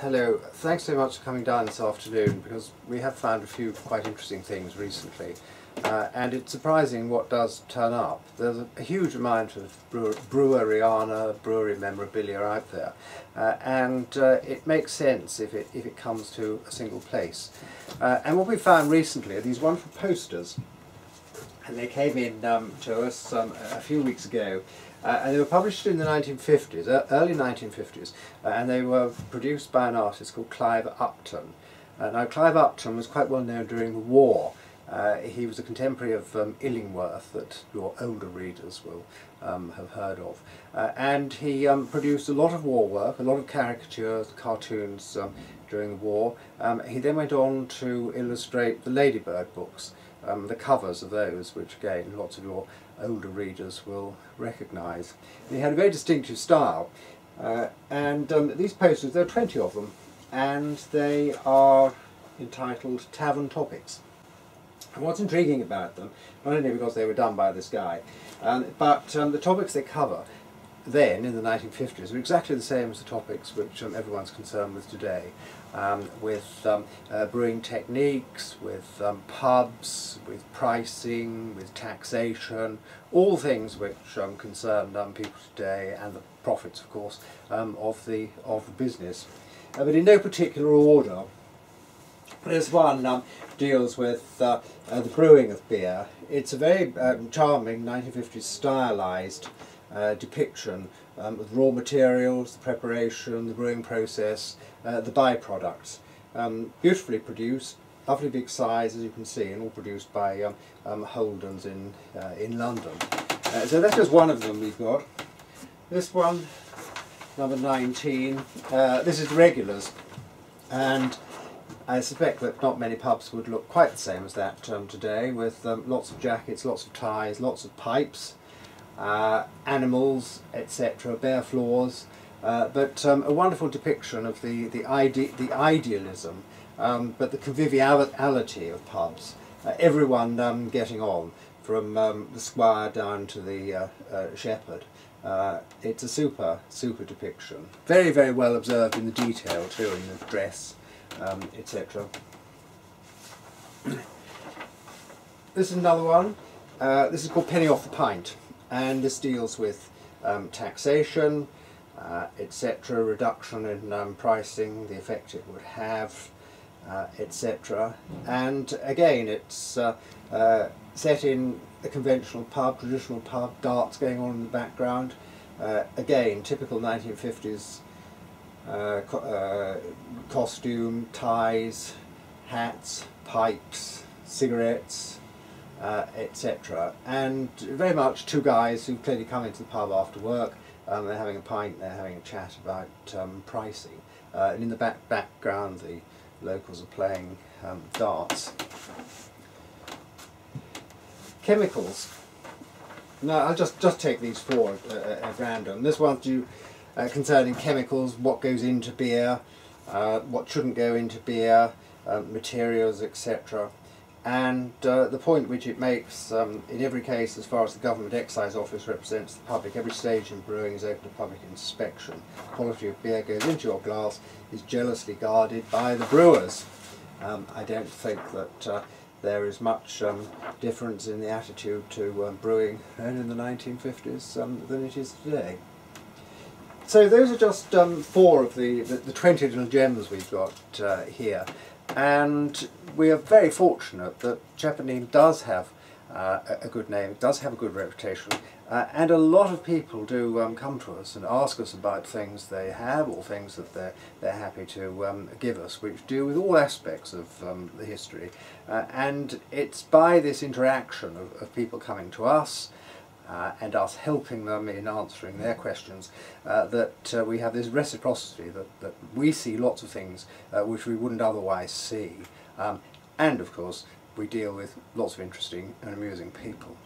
Hello, thanks so much for coming down this afternoon because we have found a few quite interesting things recently and it's surprising what does turn up. There's a huge amount of breweriana, brewery memorabilia out there and it makes sense if it comes to a single place. And what we found recently are these wonderful posters, and they came in to us a few weeks ago. And they were published in the 1950s, early 1950s, and they were produced by an artist called Clive Uptton. Now, Clive Uptton was quite well known during the war. He was a contemporary of Illingworth, that your older readers will have heard of. And he produced a lot of war work, a lot of caricatures, cartoons during the war. He then went on to illustrate the Ladybird books, the covers of those, which again lots of your older readers will recognise. He had a very distinctive style, and these posters, there are 20 of them, and they are entitled Tavern Topics. And what's intriguing about them, not only because they were done by this guy, but the topics they cover then, in the 1950s, were exactly the same as the topics which everyone's concerned with today, with brewing techniques, with pubs, with pricing, with taxation, all things which concern people today, and the profits, of course, of the business. But in no particular order. This one deals with the brewing of beer. It's a very charming 1950s stylised depiction of raw materials, the preparation, the brewing process, the by-products. Beautifully produced, lovely big size, as you can see, and all produced by Holdens in London. So that's just one of them we've got. This one, number 19, this is regulars, and I suspect that not many pubs would look quite the same as that today, with lots of jackets, lots of ties, lots of pipes, animals, etc., bare floors, but a wonderful depiction of the idealism, but the conviviality of pubs. Everyone getting on, from the squire down to the shepherd. It's a super depiction. Very, very well observed in the detail too, in the dress, etc. This is another one. This is called Penny Off the Pint. And this deals with taxation, etc., reduction in pricing, the effect it would have, etc. And again, it's set in a conventional pub, traditional pub, darts going on in the background. Again, typical 1950s costume, ties, hats, pipes, cigarettes, etc. And very much two guys who clearly come into the pub after work. They're having a pint, they're having a chat about pricing. And in the background the locals are playing darts. Chemicals. Now I'll just take these four at random. This one's concerning chemicals, what goes into beer, what shouldn't go into beer, materials, etc. And the point which it makes in every case, as far as the Government Excise Office represents the public, every stage in brewing is open to public inspection. The quality of beer goes into your glass is jealously guarded by the brewers. I don't think that there is much difference in the attitude to brewing in the 1950s than it is today. So those are just four of the 20 little gems we've got here. And we are very fortunate that Shepherd Neame does have a good name, does have a good reputation, and a lot of people do come to us and ask us about things they have or things that they're happy to give us, which deal with all aspects of the history. And it's by this interaction of people coming to us and us helping them in answering their questions, that we have this reciprocity, that we see lots of things which we wouldn't otherwise see. And of course we deal with lots of interesting and amusing people.